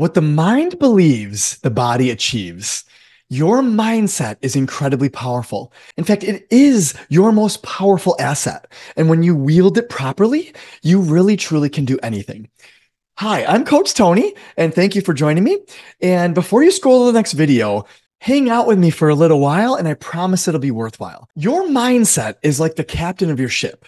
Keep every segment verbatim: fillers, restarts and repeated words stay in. What the mind believes, the body achieves. Your mindset is incredibly powerful. In fact, it is your most powerful asset. And when you wield it properly, you really truly can do anything. Hi, I'm Coach Tony, and thank you for joining me. And before you scroll to the next video, hang out with me for a little while, and I promise it'll be worthwhile. Your mindset is like the captain of your ship.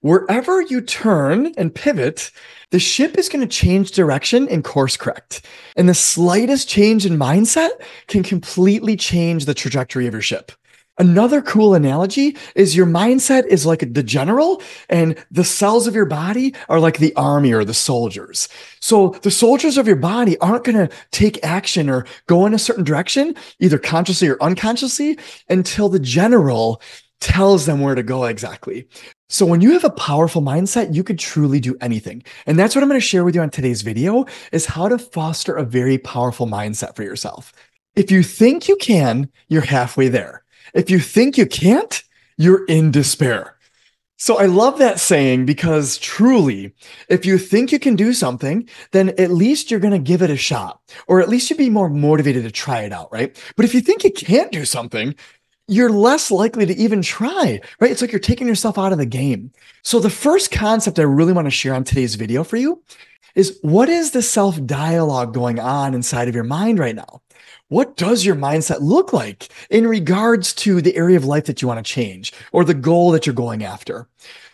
Wherever you turn and pivot, the ship is going to change direction and course correct. And the slightest change in mindset can completely change the trajectory of your ship. Another cool analogy is your mindset is like the general, and the cells of your body are like the army or the soldiers. So the soldiers of your body aren't going to take action or go in a certain direction, either consciously or unconsciously, until the general tells them where to go exactly. So when you have a powerful mindset, you could truly do anything. And that's what I'm going to share with you on today's video, is how to foster a very powerful mindset for yourself. If you think you can, you're halfway there. If you think you can't, you're in despair. So I love that saying, because truly, if you think you can do something, then at least you're going to give it a shot, or at least you'd be more motivated to try it out, right? But if you think you can't do something, you're less likely to even try, right? It's like you're taking yourself out of the game. So the first concept I really want to share on today's video for you is, what is the self-dialogue going on inside of your mind right now? What does your mindset look like in regards to the area of life that you want to change or the goal that you're going after?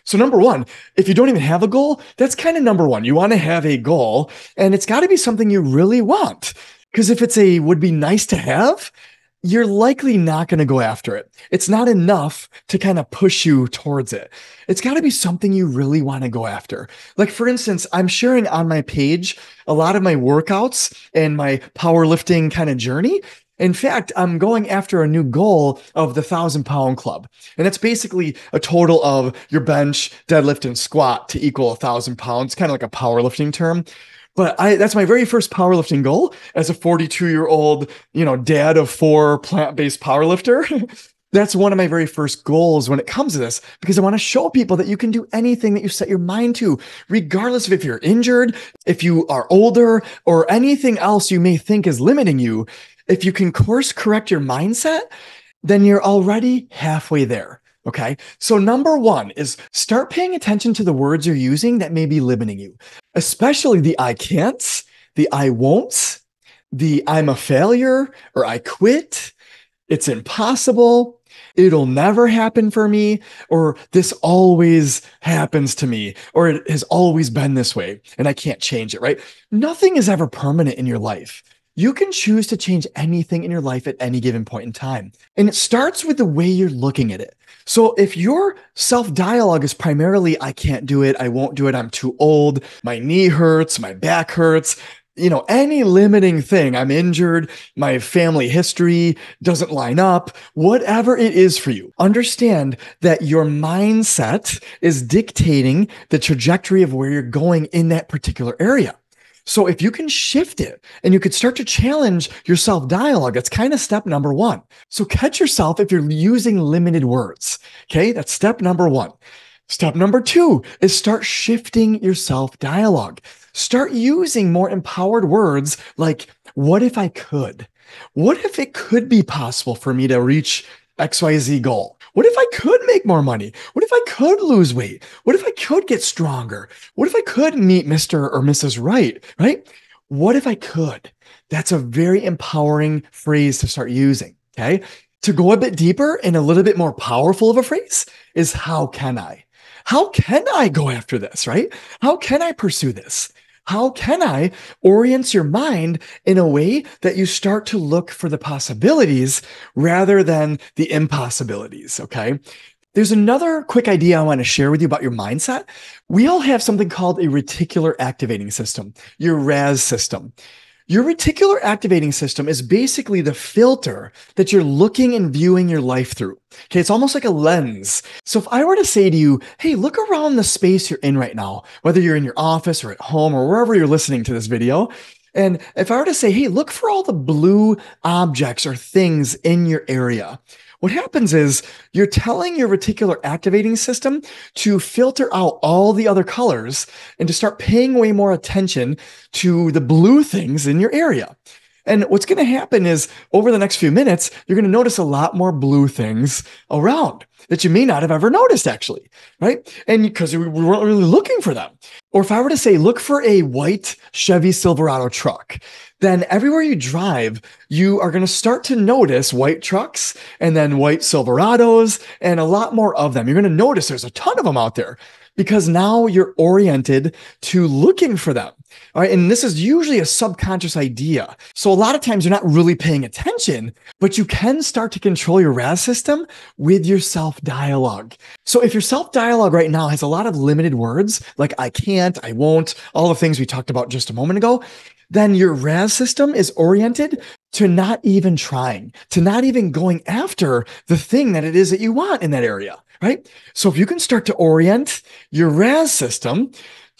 So number one, if you don't even have a goal, that's kind of number one. You want to have a goal, and it's got to be something you really want, because if it's a would be nice to have, you're likely not going to go after it. It's not enough to kind of push you towards it. It's got to be something you really want to go after. Like, for instance, I'm sharing on my page a lot of my workouts and my powerlifting kind of journey. In fact, I'm going after a new goal of the thousand pound club. And that's basically a total of your bench, deadlift, and squat to equal a thousand pounds, kind of like a powerlifting term. But I, that's my very first powerlifting goal as a forty-two-year-old, you know, dad of four, plant-based powerlifter. That's one of my very first goals when it comes to this, because I want to show people that you can do anything that you set your mind to, regardless of if you're injured, if you are older, or anything else you may think is limiting you. If you can course correct your mindset, then you're already halfway there. Okay. So number one is start paying attention to the words you're using that may be limiting you, especially the I can'ts, the I won'ts, the I'm a failure, or I quit, it's impossible, it'll never happen for me, or this always happens to me, or it has always been this way and I can't change it, right? Nothing is ever permanent in your life. You can choose to change anything in your life at any given point in time. And it starts with the way you're looking at it. So if your self-dialogue is primarily, I can't do it, I won't do it, I'm too old, my knee hurts, my back hurts, you know, any limiting thing, I'm injured, my family history doesn't line up, whatever it is for you, understand that your mindset is dictating the trajectory of where you're going in that particular area. So if you can shift it and you could start to challenge your self-dialogue, that's kind of step number one. So catch yourself if you're using limited words. Okay, that's step number one. Step number two is start shifting your self-dialogue. Start using more empowered words like, what if I could? What if it could be possible for me to reach X Y Z goal? What if I could make more money? What if I could lose weight? What if I could get stronger? What if I could meet Mister or Missus Right, right? What if I could? That's a very empowering phrase to start using, okay? To go a bit deeper and a little bit more powerful of a phrase is, how can I? How can I go after this, right? How can I pursue this? How can I orient your mind in a way that you start to look for the possibilities rather than the impossibilities, okay? There's another quick idea I want to share with you about your mindset. We all have something called a reticular activating system, your R A S system. Your reticular activating system is basically the filter that you're looking and viewing your life through. Okay, it's almost like a lens. So if I were to say to you, hey, look around the space you're in right now, whether you're in your office or at home or wherever you're listening to this video, and if I were to say, hey, look for all the blue objects or things in your area, What happens is you're telling your reticular activating system to filter out all the other colors and to start paying way more attention to the blue things in your area. And what's going to happen is over the next few minutes, you're going to notice a lot more blue things around that you may not have ever noticed actually, right? And because we weren't really looking for them. Or if I were to say, look for a white Chevy Silverado truck, then everywhere you drive, you are going to start to notice white trucks and then white Silverados and a lot more of them. You're going to notice there's a ton of them out there because now you're oriented to looking for them. All right. And this is usually a subconscious idea. So a lot of times you're not really paying attention, but you can start to control your R A S system with your self-dialogue. So if your self-dialogue right now has a lot of limited words, like I can't, I won't, all the things we talked about just a moment ago, then your R A S system is oriented to not even trying, to not even going after the thing that it is that you want in that area, right? So if you can start to orient your R A S system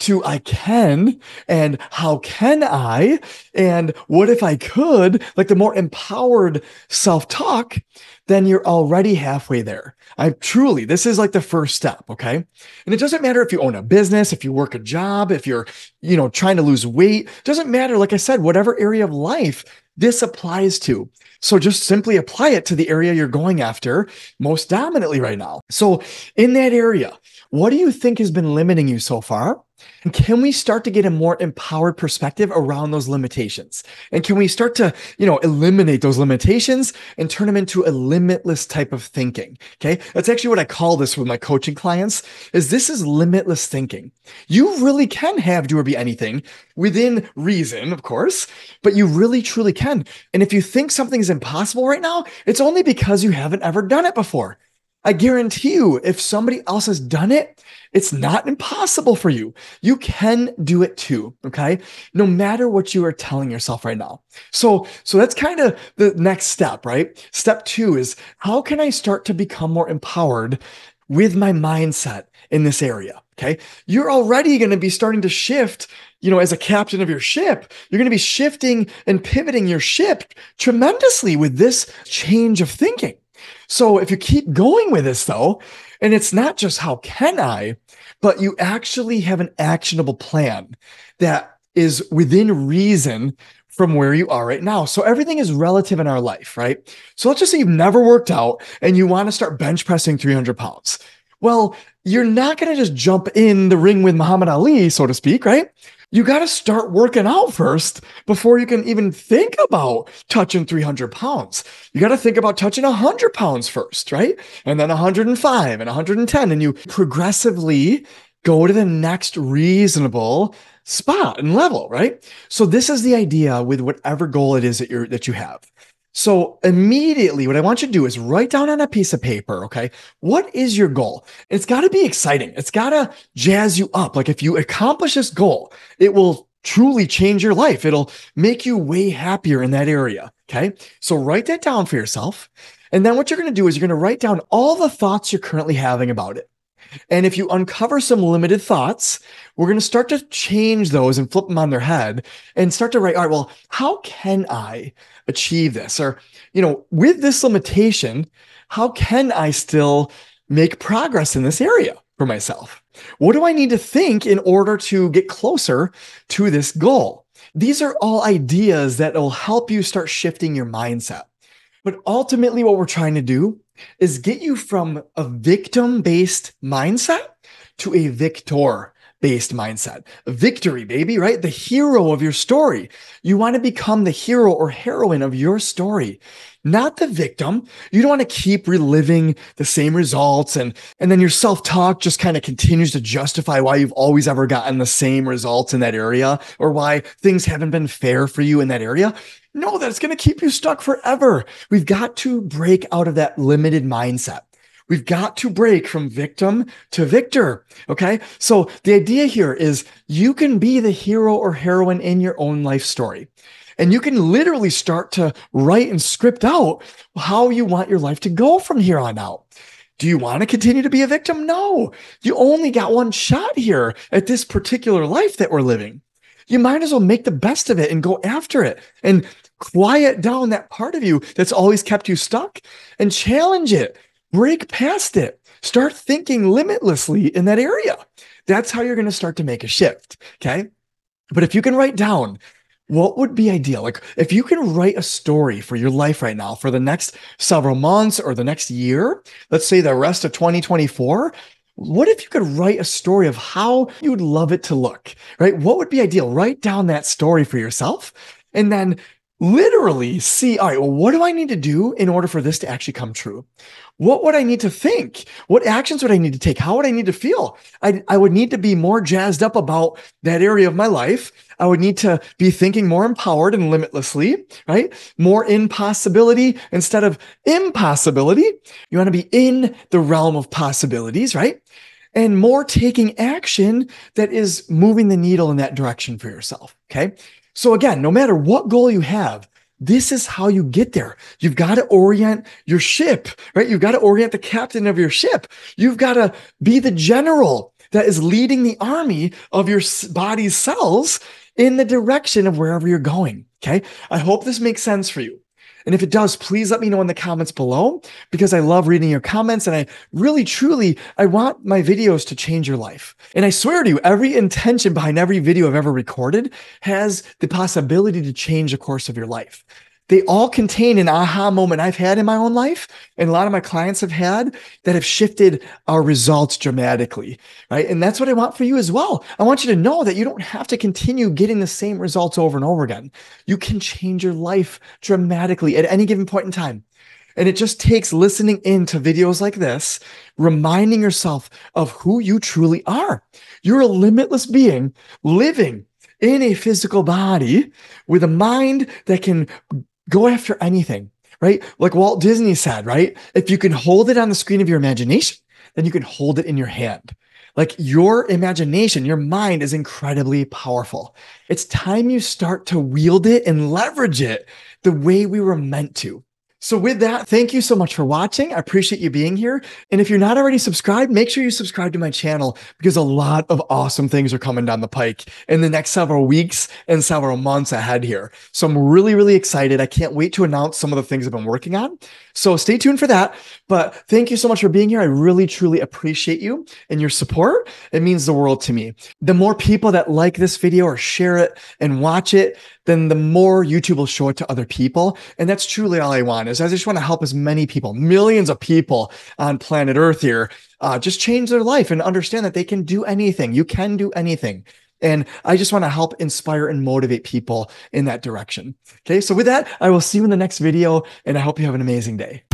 to I can and how can I and what if I could, like the more empowered self-talk, then you're already halfway there. I truly, this is like the first step, okay? And it doesn't matter if you own a business, if you work a job, if you're, you know, trying to lose weight, doesn't matter, like I said, whatever area of life this applies to. So just simply apply it to the area you're going after most dominantly right now. So in that area, what do you think has been limiting you so far? And can we start to get a more empowered perspective around those limitations? And can we start to, you know, eliminate those limitations and turn them into a limitless type of thinking? Okay. That's actually what I call this with my coaching clients is this is limitless thinking. You really can have do or be anything within reason, of course, but you really truly can. And if you think something's impossible right now, it's only because you haven't ever done it before. I guarantee you, if somebody else has done it, it's not impossible for you. You can do it too, okay? No matter what you are telling yourself right now. So, so that's kind of the next step, right? Step two is how can I start to become more empowered with my mindset in this area, okay? You're already going to be starting to shift, you know, as a captain of your ship, you're going to be shifting and pivoting your ship tremendously with this change of thinking. So if you keep going with this though, and it's not just how can I, but you actually have an actionable plan that is within reason from where you are right now. So everything is relative in our life, right? So let's just say you've never worked out and you want to start bench pressing three hundred pounds. Well, you're not going to just jump in the ring with Muhammad Ali, so to speak, right? You got to start working out first before you can even think about touching three hundred pounds. You got to think about touching one hundred pounds first, right? And then one hundred five and one hundred ten, and you progressively go to the next reasonable spot and level, right? So this is the idea with whatever goal it is that you're, that you have. So immediately what I want you to do is write down on a piece of paper, okay? What is your goal? It's got to be exciting. It's got to jazz you up. Like if you accomplish this goal, it will truly change your life. It'll make you way happier in that area, okay? So write that down for yourself. And then what you're going to do is you're going to write down all the thoughts you're currently having about it. And if you uncover some limited thoughts, we're going to start to change those and flip them on their head and start to write, all right, well, how can I achieve this? Or, you know, with this limitation, how can I still make progress in this area for myself? What do I need to think in order to get closer to this goal? These are all ideas that will help you start shifting your mindset. But ultimately, what we're trying to do is get you from a victim-based mindset to a victor-based mindset. Victory, baby, right? The hero of your story. You want to become the hero or heroine of your story, not the victim. You don't want to keep reliving the same results, and, and then your self-talk just kind of continues to justify why you've always ever gotten the same results in that area or why things haven't been fair for you in that area. No, that's going to keep you stuck forever. We've got to break out of that limited mindset. We've got to break from victim to victor, okay? So the idea here is you can be the hero or heroine in your own life story. And you can literally start to write and script out how you want your life to go from here on out. Do you want to continue to be a victim? No, you only got one shot here at this particular life that we're living. You might as well make the best of it and go after it and Quiet down that part of you that's always kept you stuck and challenge it. Break past it. Start thinking limitlessly in that area. That's how you're going to start to make a shift, okay? But if you can write down what would be ideal, like if you can write a story for your life right now for the next several months or the next year, let's say the rest of twenty twenty-four, what if you could write a story of how you'd love it to look, right? What would be ideal? Write down that story for yourself and then literally see, all right, well, what do I need to do in order for this to actually come true? What would I need to think? What actions would I need to take? How would I need to feel? I, I would need to be more jazzed up about that area of my life. I would need to be thinking more empowered and limitlessly, right? More in possibility instead of impossibility. You want to be in the realm of possibilities, right? And more taking action that is moving the needle in that direction for yourself, okay? So again, no matter what goal you have, this is how you get there. You've got to orient your ship, right? You've got to orient the captain of your ship. You've got to be the general that is leading the army of your body's cells in the direction of wherever you're going, okay? I hope this makes sense for you. And if it does, please let me know in the comments below, because I love reading your comments and I really, truly, I want my videos to change your life. And I swear to you, every intention behind every video I've ever recorded has the possibility to change the course of your life. They all contain an aha moment I've had in my own life and a lot of my clients have had that have shifted our results dramatically, right? And that's what I want for you as well. I want you to know that you don't have to continue getting the same results over and over again. You can change your life dramatically at any given point in time. And it just takes listening into videos like this, reminding yourself of who you truly are. You're a limitless being living in a physical body with a mind that can go after anything, right? Like Walt Disney said, right? If you can hold it on the screen of your imagination, then you can hold it in your hand. Like your imagination, your mind is incredibly powerful. It's time you start to wield it and leverage it the way we were meant to. So with that, thank you so much for watching. I appreciate you being here. And if you're not already subscribed, make sure you subscribe to my channel because a lot of awesome things are coming down the pike in the next several weeks and several months ahead here. So I'm really, really excited. I can't wait to announce some of the things I've been working on. So stay tuned for that. But thank you so much for being here. I really, truly appreciate you and your support. It means the world to me. The more people that like this video or share it and watch it, then the more YouTube will show it to other people. And that's truly all I want is I just want to help as many people, millions of people on planet Earth here, uh, just change their life and understand that they can do anything. You can do anything. And I just want to help inspire and motivate people in that direction. Okay, so with that, I will see you in the next video and I hope you have an amazing day.